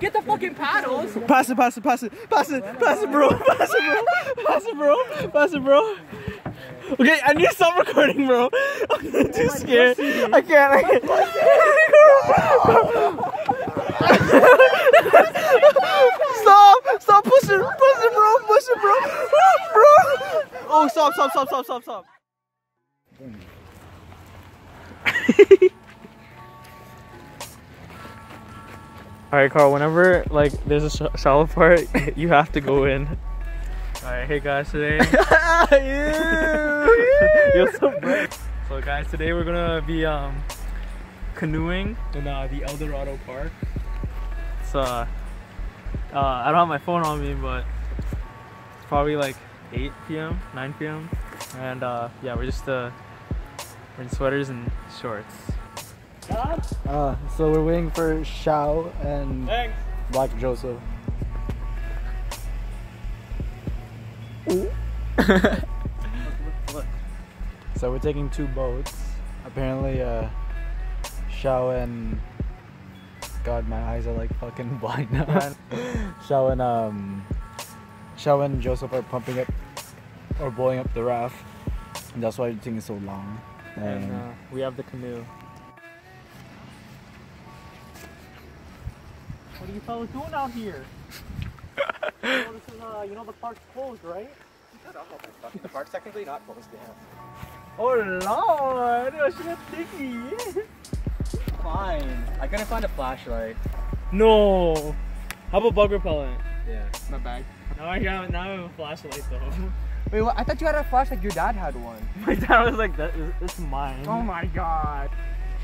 Get the fucking paddles. Pass it, bro. Pass it, bro. Okay, I need to stop recording, bro. I'm too scared. I can't. Stop push it, bro. Oh, stop. Alright, Carl, whenever like there's a shallow part, you have to go in. Alright, hey guys, today. So guys, today we're gonna be canoeing in the Eldorado Park. It's I don't have my phone on me, but it's probably like 8 p.m, 9 p.m, and yeah, we're in sweaters and shorts. So we're waiting for Shao and Black Joseph. Look. So we're taking two boats. Apparently, Shao and... God, my eyes are like fucking blind now. Shao and Joseph are pumping up or blowing up the raft. And that's why it's taking so long. And we have the canoe. What are you fellas doing out here? This is, you know the park's closed, right? Shut up. The park's technically not closed down. Oh lord, I should have sticky. Fine. I couldn't find a flashlight. No. How about bug repellent? Yeah, my bag. Now I have a flashlight though. Wait, what? I thought you had a flashlight. Your dad had one. My dad was like, "It's mine." Oh my god.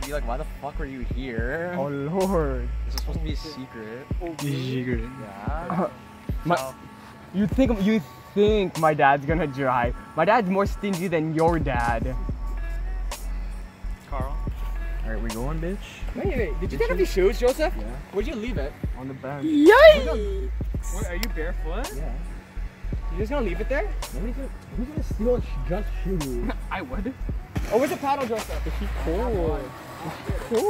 She'd be like, "Why the fuck were you here?" Oh lord. This is supposed to be a secret. Oh, secret. Yeah. You think my dad's gonna drive? My dad's more stingy than your dad. Carl. All right, we going, bitch. Wait. Did you take off your shoes, Joseph? Yeah. Where'd you leave it? On the bench. Yikes! What, are you barefoot? Yeah. You just gonna leave it there? Who's gonna steal just shoes? I would. Oh, where's the paddle, Joseph? Is she cool?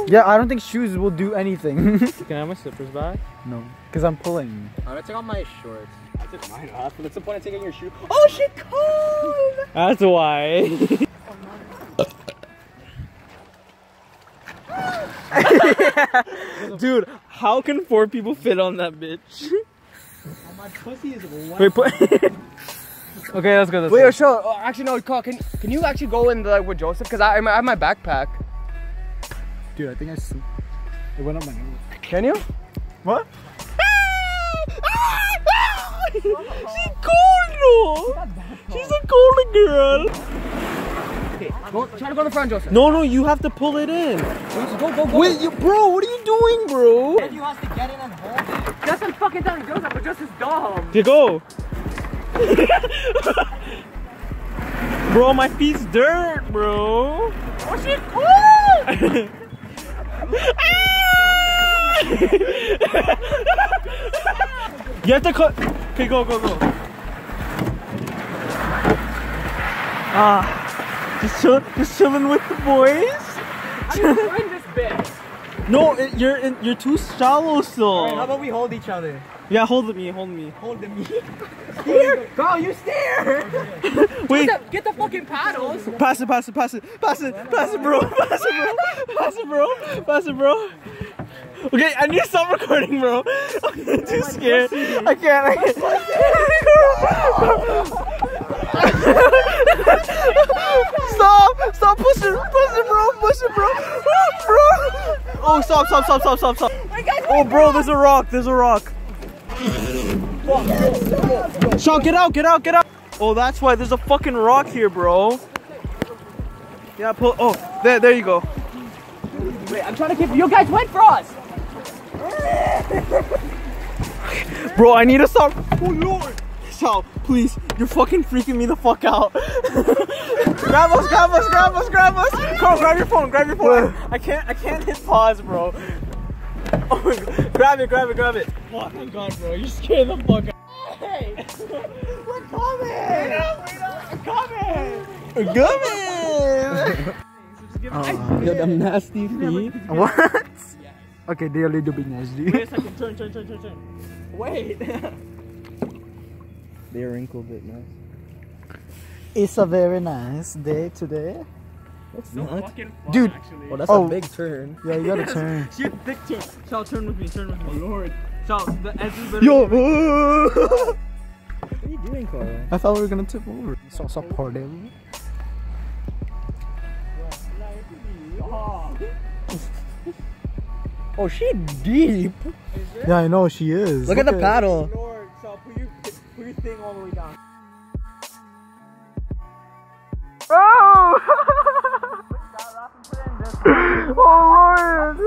Yeah, I don't think shoes will do anything. Can I have my slippers back? No, because I'm pulling. I'm gonna take off my shorts. I took mine off, but what's the point of taking your shoe? Oh, she cold! That's why. Dude, how can 4 people fit on that bitch? My pussy is wet. Wait, okay, let's go. Wait, sure. Oh, actually, no, Carl, can you actually go in the, like, with Joseph? Because I have my backpack. Dude, I think I slipped. It went up my nose. Can you? What? She's cold, no. She's a cold girl. Okay, try to go to the front, Joseph. No, you have to pull it in. Go. Wait, bro, what are you doing, bro? If you have to get in and hold it. Justin fucking down Joseph, but Justin's dumb. To go. Bro, my feet's dirt, bro. Oh shit, cool! You have to cut. Okay, go. Ah, just chilling with the boys. I'm doing this bitch. No, you're too shallow still. All right, how about we hold each other? Yeah, hold me. Hold me? Steer! Go, you steer! Wait. Get the fucking paddles. Pass it, bro. Okay, I need to stop recording, bro. I'm too scared. I can't. Stop pushing, bro. Oh, stop. Oh, bro, there's a rock. Sean, get out. Oh, that's why there's a fucking rock here, bro. Yeah, pull. Oh, there you go. Wait, I'm trying to keep. You guys went for us. Bro, I need to stop. Oh, lord. Sean, please. You're fucking freaking me the fuck out. Grab us. Carl, grab your phone. I can't hit pause, bro. Oh my god. Grab it. Oh my god, bro. You scared the fuck out. Hey! We're coming! We're coming! Yo, them nasty feet. What? Okay, they're a little bit nasty. Wait a second, turn. Wait! They're wrinkled a bit nice. It's a very nice day today. It's so fucking fun, dude. Actually. Well, that's a big turn. Yeah, you gotta turn. She had big turn. Shall turn with me, turn with me. Oh lord. Shall, the edge is better. Yo! What are you doing, Carl? I thought we were gonna tip over. So supportive. Oh, she deep. Yeah, I know she is. Look at the paddle. Lord, so put your thing all the way down. Oh! Oh Lord!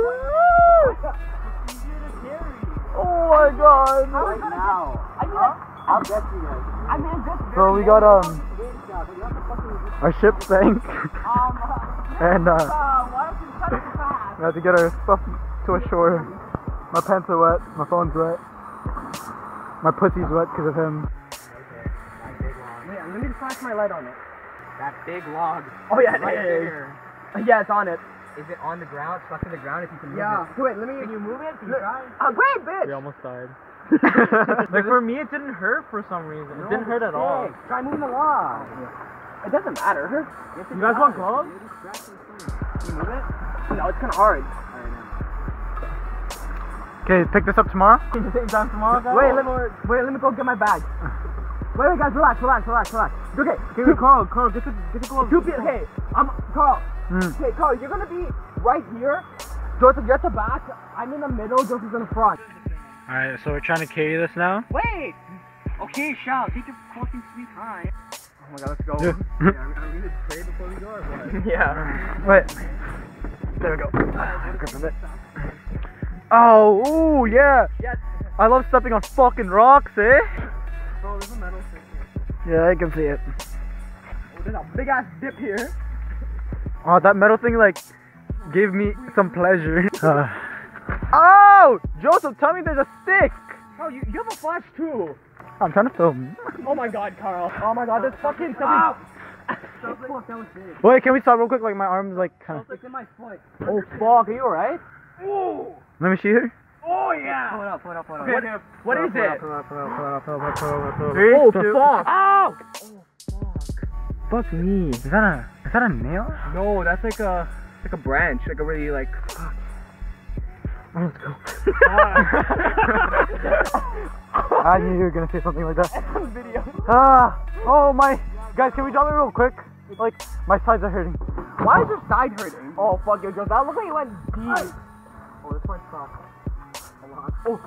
It's easier to carry. Oh my God! Right now. I'll get you guys. I mean, just. So we got our ship sank. And we had to get our stuff to ashore. My pants are wet. My phone's wet. My pussy's wet because of him. Yeah, let me flash my light on it. That big log. Oh yeah, right there. Yeah, it's on it. Is it on the ground? Stuck to the ground? If you can move it. Yeah. Wait, let me. Can you move it? Can you try? Wait, bitch. We almost died. Like for me, it didn't hurt for some reason. It didn't hurt at all. Try moving the log. It doesn't matter. Yes, it does. You guys want gloves? Can you move it? No, it's kind of hard. Okay, pick this up tomorrow. Same time tomorrow. Guys? Wait, let me go get my bag. Wait, guys, relax. Okay, here, Carl, get the gloves. Hey, I'm Carl. Okay, Carl, you're gonna be right here. Joseph, you're at the back. I'm in the middle. Joseph's in the front. All right, so we're trying to carry this now. Wait. Okay, Shao, take your fucking sweet time. Oh my God, let's go. Yeah, are we gonna pray before we go or what? Yeah. Wait. There we go. Grip of it. Oh, ooh, yeah. Yes. I love stepping on fucking rocks, eh? Bro, there's a metal thing here. Yeah, I can see it. Oh, there's a big ass dip here. Oh, that metal thing like gave me some pleasure. Oh, Joseph, tell me there's a stick. Oh, you have a flash too. I'm trying to film. Oh my God, Carl. Oh my God, there's fucking something. Fuck, that was big. Wait, can we stop real quick? Like my arm's like kind of. It's in my foot. Oh fuck, are you alright? Ooh. Let me see her. Oh yeah. Pull it up. Okay. What is it? Oh fuck. Oh. Fuck me. Is that a nail? No, that's like a branch, like a really like. Oh, let's go. I knew you were gonna say something like that. Video. Oh my. Guys, can we drop it real quick? Like, my sides are hurting. Why is your side hurting? Oh, fuck it, Joseph. That looks like you went deep. Oh, this one sucks. Oh.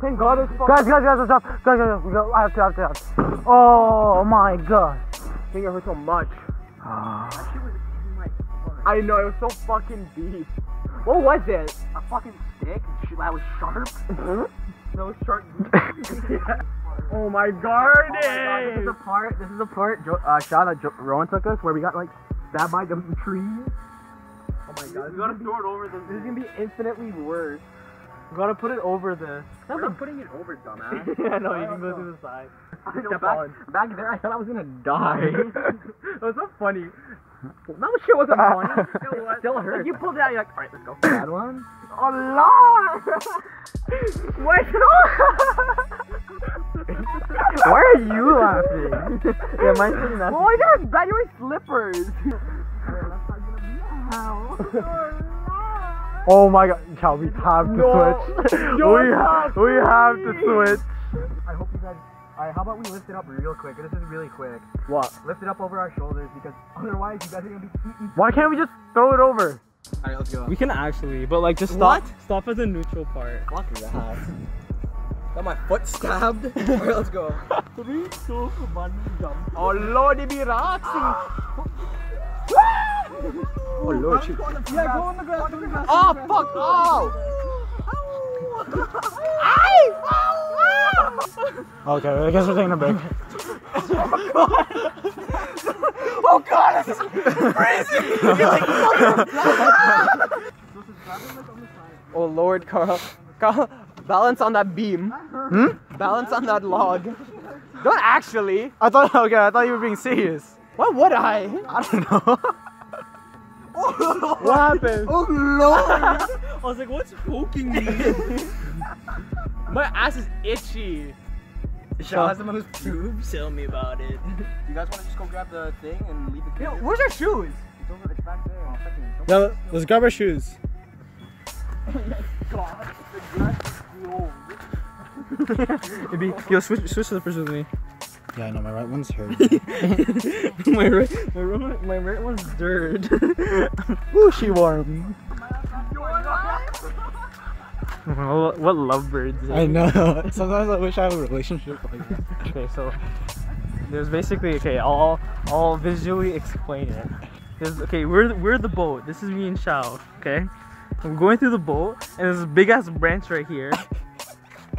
Thank God it's fucking. Guys, let's stop. Guys, I have to. Oh my God. I think it hurt so much. I know, it was so fucking deep. What was it? A fucking stick that was sharp? No, sharp. Yeah. Oh my God! This is the part. Shana, Rowan took us where we got like stabbed by the trees. Oh my God! You gotta throw it over this. This is gonna be infinitely worse. You gotta put it over this. We're not putting it over, dumbass. Yeah, no, you can go to the side. Back there, I thought I was gonna die. That was so funny. That shit wasn't funny. It still hurt. Like you pulled it out, you're like, alright, let's go for that one. Oh Lord! What? Why are you laughing? Yeah, mine's pretty nasty. Oh, you're bad. You wear slippers. Oh my God, Chow, we have to switch. We have to switch. I hope you guys. Alright, how about we lift it up real quick? This is really quick. What? Lift it up over our shoulders because otherwise you guys are gonna be eating. Why can't we just throw it over? Alright, let's go. We can actually, but like just stop. What? Stop at the neutral part. Fuck that. Got my foot stabbed. Alright, let's go. 3, 2, 1, jump. Oh Lord, it be rocks. Oh Lord, shoot. Yeah, go on the ground. Oh fuck! Oh! Okay, I guess we're taking a break. Oh God, this is crazy! You're like, oh Lord, Carl, balance on that beam. Balance on that log. Don't actually. I thought you were being serious. Why would I? I don't know. Oh, What happened? Oh Lord! I was like, what's poking me? My ass is itchy. Show us the most boobs. Tell me about it. Do you guys want to just go grab the thing and leave the kid? Yo, where's our shoes? It's over the back there. I'll check it. No, let's grab our shoes. God, the grass is old. Yo, switch to the person with me. Yeah, I know, my right one's hurt. my right one's dirt. Ooh, she warm. What lovebirds. I know. Sometimes I wish I had a relationship like that. Okay, so there's basically, okay, I'll visually explain it. There's, okay, we're the boat. This is me and Xiao, okay? I'm going through the boat, and there's a big-ass branch right here.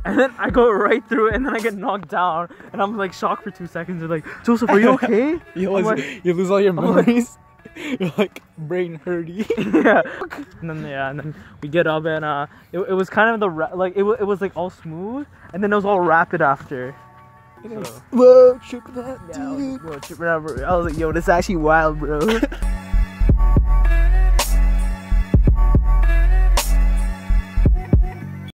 And then I go right through it, and then I get knocked down, and I'm like shocked for 2 seconds. They're like, Joseph, are you okay? You lose all your memories. Like, you're like brain hurty. Yeah. And then we get up, and it was kind of the it was like all smooth, and then it was all rapid after. So. Whoa, trip that, dude. I was like, yo, this is actually wild, bro.